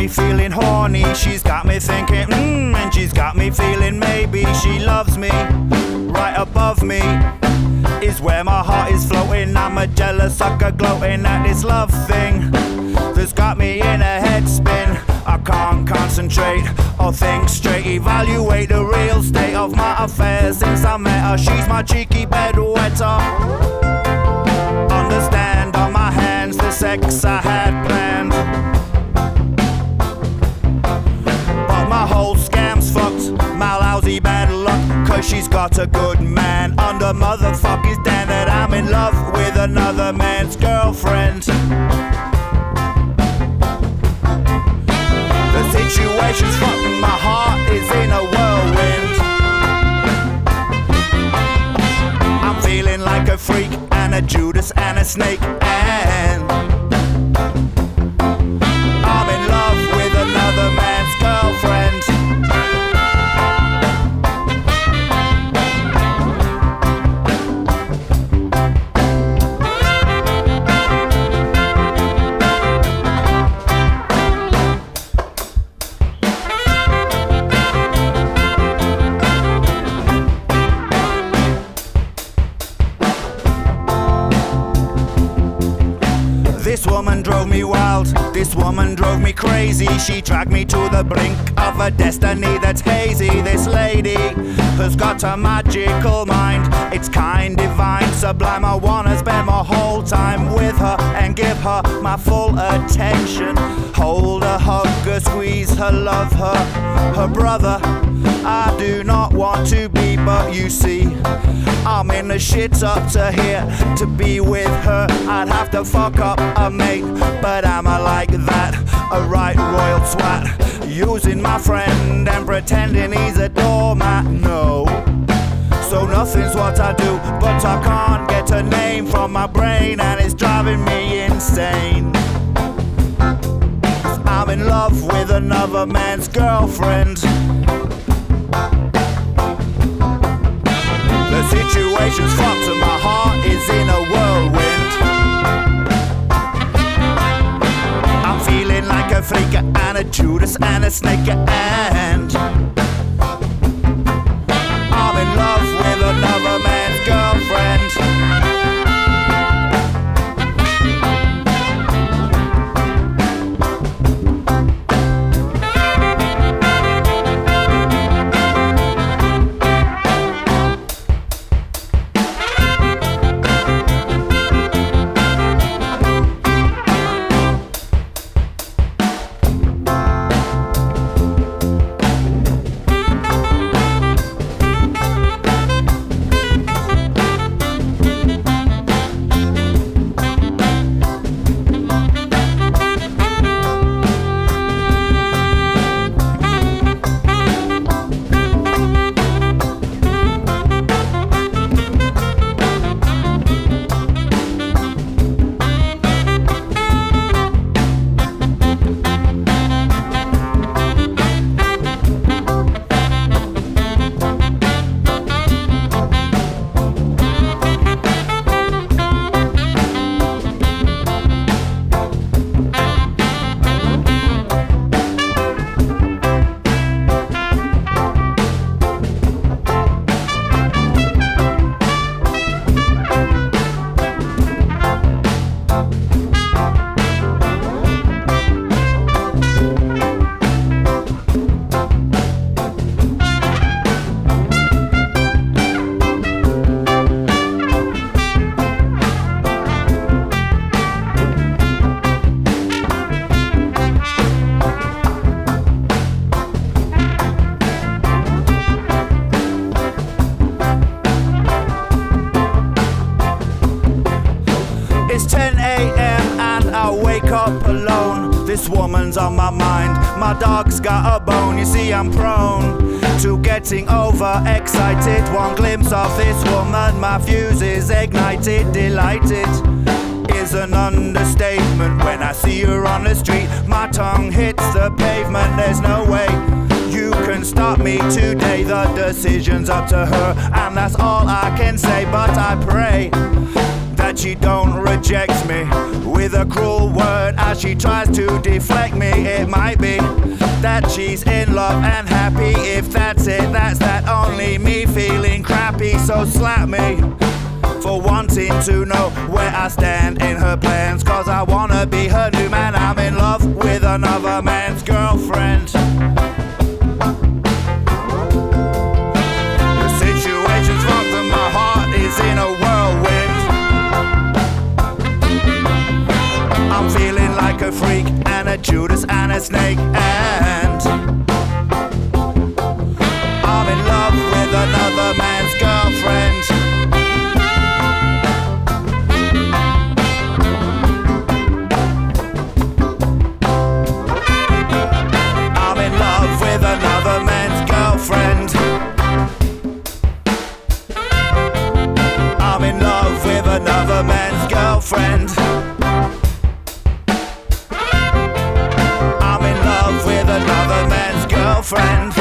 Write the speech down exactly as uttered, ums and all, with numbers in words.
me feeling horny, she's got me thinking, mmm, and she's got me feeling maybe she loves me. Right above me is where my heart is floating. I'm a jealous sucker gloating at this love thing that's got me in a head spin. I can't concentrate or think straight, evaluate the real state of my affairs since I met her. She's my cheeky bed wetter. Understand on my hands the sex I had planned, but my whole scam's fucked, my lousy bad luck, cause she's got a good man under motherfucker's damn that I'm in love with another man's girlfriend. The situation's fucked, my heart is in a whirlwind. I'm feeling like a freak, a Judas and a snake, and I'm in love with another man's girlfriend. This woman drove me wild, this woman drove me crazy. She dragged me to the brink of a destiny that's hazy. This lady has got a magical mind, it's kind, divine, sublime. I wanna spend my whole time with her and give her my full attention. Hold her, hug her, squeeze her, love her, her brother. I do not want to be, but you see I'm in the shit up to here. To be with her I'd have to fuck up a mate, but am I like that? A right royal twat, using my friend and pretending he's a doormat. No, so nothing's what I do, but I can't get her name from my brain and it's driving me insane. I'm in love with another man's girlfriend. The situation's fucked and my heart is in a whirlwind. I'm feeling like a freak and a Judas and a snake, and I'm in love with another man's girlfriend. ten A M and I wake up alone. This woman's on my mind, my dog's got a bone. You see I'm prone to getting over excited. One glimpse of this woman, my fuse is ignited. Delighted is an understatement. When I see her on the street, my tongue hits the pavement. There's no way you can stop me today. The decision's up to her and that's all I can say, but I pray that she don't reject me with a cruel word as she tries to deflect me. It might be that she's in love and happy. If that's it, that's that, only me feeling crappy. So slap me for wanting to know where I stand in her plans, cause I wanna be her new man. I'm in love with another man's girlfriend. The situation's fucked and my heart is in a whirlwind. I'm feeling like a freak and a Judas and a snake, and I'm in love with another man's girlfriend. I'm in love with another man's girlfriend. I'm in love with another man's girlfriend.